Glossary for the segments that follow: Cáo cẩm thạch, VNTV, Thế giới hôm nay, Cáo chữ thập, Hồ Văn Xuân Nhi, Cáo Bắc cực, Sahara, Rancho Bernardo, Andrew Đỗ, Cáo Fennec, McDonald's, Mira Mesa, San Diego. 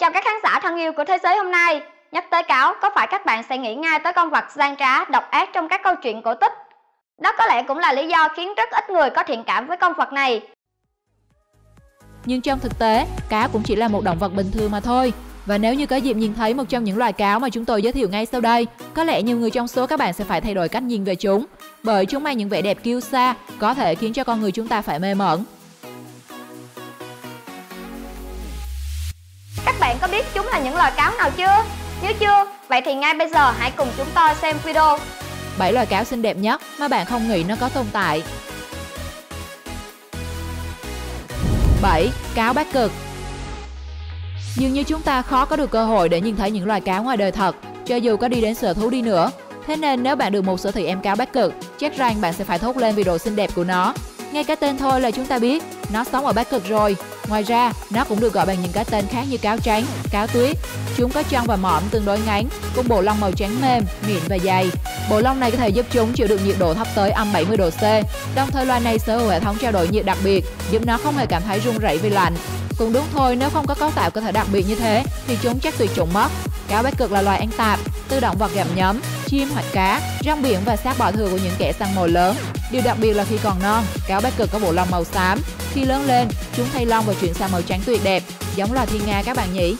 Chào các khán giả thân yêu của thế giới hôm nay. Nhắc tới cáo, có phải các bạn sẽ nghĩ ngay tới con vật gian trá, độc ác trong các câu chuyện cổ tích? Đó có lẽ cũng là lý do khiến rất ít người có thiện cảm với con vật này. Nhưng trong thực tế, cáo cũng chỉ là một động vật bình thường mà thôi. Và nếu như có dịp nhìn thấy một trong những loài cáo mà chúng tôi giới thiệu ngay sau đây, có lẽ nhiều người trong số các bạn sẽ phải thay đổi cách nhìn về chúng, bởi chúng mang những vẻ đẹp kiêu sa, có thể khiến cho con người chúng ta phải mê mẩn. Các bạn có biết chúng là những loài cáo nào chưa? Nếu chưa, vậy thì ngay bây giờ hãy cùng chúng tôi xem video 7 loài cáo xinh đẹp nhất mà bạn không nghĩ nó có tồn tại. 7. Cáo Bắc Cực. Dường như chúng ta khó có được cơ hội để nhìn thấy những loài cáo ngoài đời thật, cho dù có đi đến sở thú đi nữa. Thế nên nếu bạn được một sở thị em cáo Bắc Cực, chắc rằng bạn sẽ phải thốt lên vì độ xinh đẹp của nó. Ngay cái tên thôi là chúng ta biết nó sống ở Bắc Cực rồi. Ngoài ra, nó cũng được gọi bằng những cái tên khác như cáo trắng, cáo tuyết. Chúng có chân và mõm tương đối ngắn, cùng bộ lông màu trắng mềm, mịn và dày. Bộ lông này có thể giúp chúng chịu đựng nhiệt độ thấp tới âm 70 độ C. Đồng thời loài này sở hữu hệ thống trao đổi nhiệt đặc biệt, giúp nó không hề cảm thấy run rẩy vì lạnh. Cũng đúng thôi, nếu không có cấu tạo cơ thể đặc biệt như thế thì chúng chắc tuyệt chủng mất. Cáo Bắc Cực là loài ăn tạp, từ động vật gặm nhấm, chim hoặc cá, rong biển và xác bọ thừa của những kẻ săn mồi lớn. Điều đặc biệt là khi còn non, cáo Bắc Cực có bộ lông màu xám. Khi lớn lên, chúng thay lông và chuyển sang màu trắng tuyệt đẹp, giống loài thiên nga các bạn nhỉ.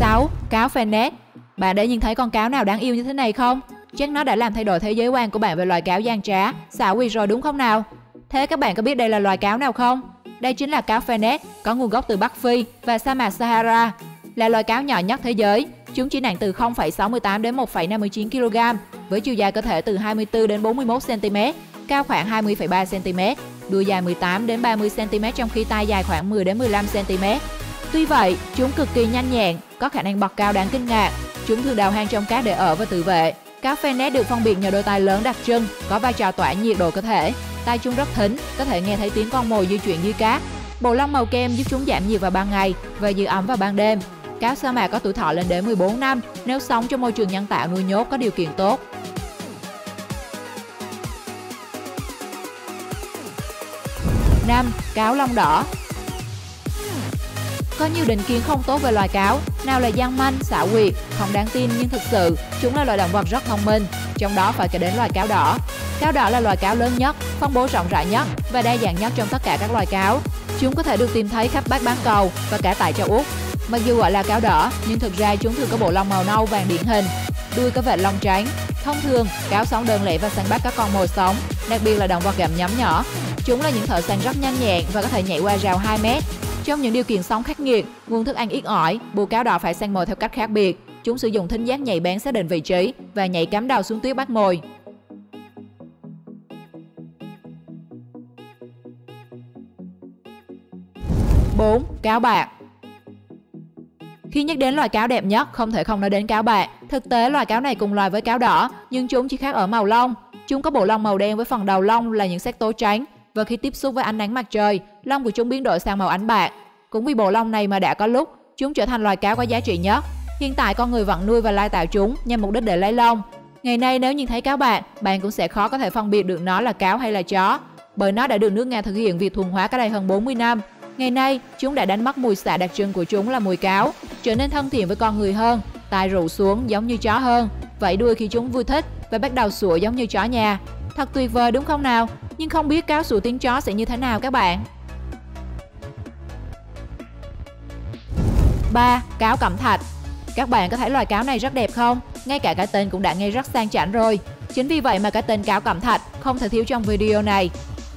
6. Cáo Fennec. Bạn đã nhìn thấy con cáo nào đáng yêu như thế này không? Chắc nó đã làm thay đổi thế giới quan của bạn về loài cáo gian trá, xảo quyệt rồi đúng không nào? Thế các bạn có biết đây là loài cáo nào không? Đây chính là cáo Fennec, có nguồn gốc từ Bắc Phi và sa mạc Sahara. Là loài cáo nhỏ nhất thế giới, chúng chỉ nặng từ 0,68 đến 1,59 kg, với chiều dài cơ thể từ 24 đến 41 cm, cao khoảng 20,3 cm, đuôi dài 18 đến 30 cm trong khi tai dài khoảng 10 đến 15 cm. Tuy vậy, chúng cực kỳ nhanh nhẹn, có khả năng bật cao đáng kinh ngạc. Chúng thường đào hang trong cát để ở và tự vệ. Cáo Fennec được phân biệt nhờ đôi tai lớn đặc trưng, có vai trò tỏa nhiệt độ cơ thể. Tai chúng rất thính, có thể nghe thấy tiếng con mồi di chuyển dưới cát. Bộ lông màu kem giúp chúng giảm nhiệt vào ban ngày và giữ ấm vào ban đêm. Cáo sa mạc có tuổi thọ lên đến 14 năm nếu sống trong môi trường nhân tạo nuôi nhốt có điều kiện tốt. 5. Cáo lông đỏ. Có nhiều định kiến không tốt về loài cáo, nào là gian manh, xảo quyệt, không đáng tin, nhưng thực sự chúng là loài động vật rất thông minh, trong đó phải kể đến loài cáo đỏ. Cáo đỏ là loài cáo lớn nhất, phân bố rộng rãi nhất và đa dạng nhất trong tất cả các loài cáo. Chúng có thể được tìm thấy khắp Bắc Bán Cầu và cả tại châu Úc. Mặc dù gọi là cáo đỏ, nhưng thực ra chúng thường có bộ lông màu nâu vàng điển hình, đuôi có vệt lông trắng. Thông thường, cáo sống đơn lẻ và săn bắt các con mồi sống, đặc biệt là động vật gặm nhấm nhỏ. Chúng là những thợ săn rất nhanh nhẹn và có thể nhảy qua rào 2 mét. Trong những điều kiện sống khắc nghiệt, nguồn thức ăn ít ỏi, bù cáo đỏ phải săn mồi theo cách khác biệt. Chúng sử dụng thính giác nhạy bén xác định vị trí và nhảy cắm đầu xuống tuyết bắt mồi. 4. Cáo bạc. Khi nhắc đến loài cáo đẹp nhất, không thể không nói đến cáo bạc. Thực tế loài cáo này cùng loài với cáo đỏ, nhưng chúng chỉ khác ở màu lông. Chúng có bộ lông màu đen với phần đầu lông là những sắc tố trắng, và khi tiếp xúc với ánh nắng mặt trời, lông của chúng biến đổi sang màu ánh bạc. Cũng vì bộ lông này mà đã có lúc chúng trở thành loài cáo có giá trị nhất. Hiện tại con người vẫn nuôi và lai tạo chúng nhằm mục đích để lấy lông. Ngày nay nếu nhìn thấy cáo bạc, bạn cũng sẽ khó có thể phân biệt được nó là cáo hay là chó, bởi nó đã được nước Nga thực hiện việc thuần hóa cách đây hơn 40 năm. Ngày nay, chúng đã đánh mất mùi xạ đặc trưng của chúng là mùi cáo, trở nên thân thiện với con người hơn, tai rụ xuống giống như chó hơn, vẫy đuôi khi chúng vui thích và bắt đầu sủa giống như chó nhà. Thật tuyệt vời đúng không nào? Nhưng không biết cáo sủa tiếng chó sẽ như thế nào các bạn. 3. Cáo cẩm thạch. Các bạn có thấy loài cáo này rất đẹp không? Ngay cả cái tên cũng đã nghe rất sang chảnh rồi. Chính vì vậy mà cái tên cáo cẩm thạch không thể thiếu trong video này.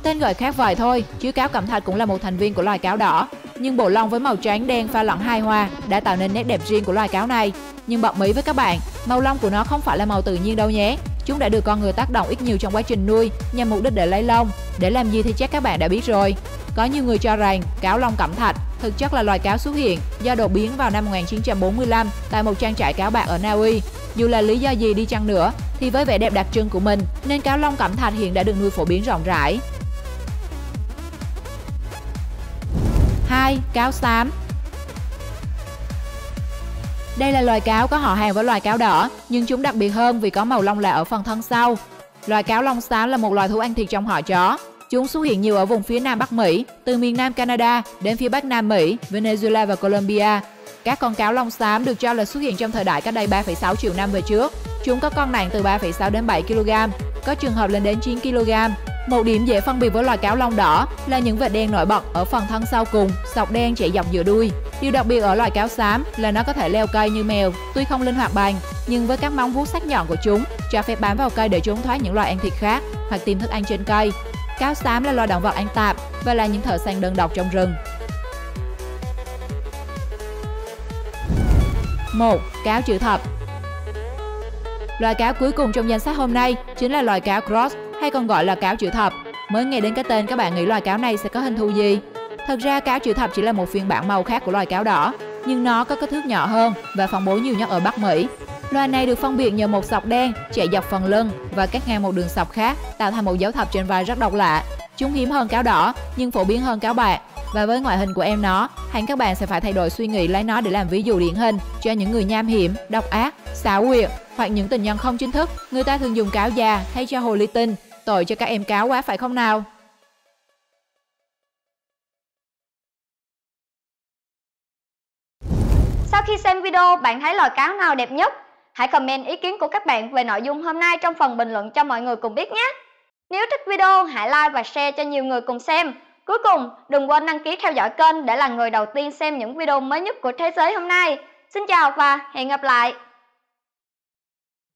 Tên gọi khác vậy thôi, chứ cáo cẩm thạch cũng là một thành viên của loài cáo đỏ. Nhưng bộ lông với màu trắng đen pha lẫn hai hoa đã tạo nên nét đẹp riêng của loài cáo này. Nhưng bật mí với các bạn, màu lông của nó không phải là màu tự nhiên đâu nhé. Chúng đã được con người tác động ít nhiều trong quá trình nuôi nhằm mục đích để lấy lông. Để làm gì thì chắc các bạn đã biết rồi. Có nhiều người cho rằng cáo lông cẩm thạch thực chất là loài cáo xuất hiện do đột biến vào năm 1945 tại một trang trại cáo bạc ở Na Uy. Dù là lý do gì đi chăng nữa thì với vẻ đẹp đặc trưng của mình nên cáo lông cẩm thạch hiện đã được nuôi phổ biến rộng rãi. 2. Cáo xám. Đây là loài cáo có họ hàng với loài cáo đỏ, nhưng chúng đặc biệt hơn vì có màu lông lạ ở phần thân sau. Loài cáo lông xám là một loài thú ăn thịt trong họ chó. Chúng xuất hiện nhiều ở vùng phía Nam Bắc Mỹ, từ miền Nam Canada đến phía Bắc Nam Mỹ, Venezuela và Colombia. Các con cáo lông xám được cho là xuất hiện trong thời đại cách đây 3,6 triệu năm về trước. Chúng có con nặng từ 3,6 đến 7 kg, có trường hợp lên đến 9 kg. Một điểm dễ phân biệt với loài cáo lông đỏ là những vệt đen nổi bật ở phần thân sau cùng, sọc đen chạy dọc giữa đuôi. Điều đặc biệt ở loài cáo xám là nó có thể leo cây như mèo, tuy không linh hoạt bằng, nhưng với các móng vuốt sắc nhọn của chúng cho phép bám vào cây để trốn thoát những loài ăn thịt khác hoặc tìm thức ăn trên cây. Cáo xám là loài động vật ăn tạp và là những thợ săn đơn độc trong rừng. 1. Cáo chữ thập. Loài cáo cuối cùng trong danh sách hôm nay chính là loài cáo cross, hay còn gọi là cáo chữ thập. Mới nghe đến cái tên các bạn nghĩ loài cáo này sẽ có hình thù gì? Thật ra cáo chữ thập chỉ là một phiên bản màu khác của loài cáo đỏ, nhưng nó có kích thước nhỏ hơn và phân bố nhiều nhất ở Bắc Mỹ. Loài này được phân biệt nhờ một sọc đen chạy dọc phần lưng và cắt ngang một đường sọc khác, tạo thành một dấu thập trên vai rất độc lạ. Chúng hiếm hơn cáo đỏ nhưng phổ biến hơn cáo bạc, và với ngoại hình của em nó, hẳn các bạn sẽ phải thay đổi suy nghĩ lấy nó để làm ví dụ điển hình cho những người nham hiểm, độc ác, xảo quyệt hoặc những tình nhân không chính thức. Người ta thường dùng cáo già thay cho hồ ly tinh. Tội cho các em cáo quá phải không nào? Sau khi xem video, bạn thấy loài cáo nào đẹp nhất? Hãy comment ý kiến của các bạn về nội dung hôm nay trong phần bình luận cho mọi người cùng biết nhé! Nếu thích video, hãy like và share cho nhiều người cùng xem. Cuối cùng, đừng quên đăng ký theo dõi kênh để là người đầu tiên xem những video mới nhất của thế giới hôm nay. Xin chào và hẹn gặp lại!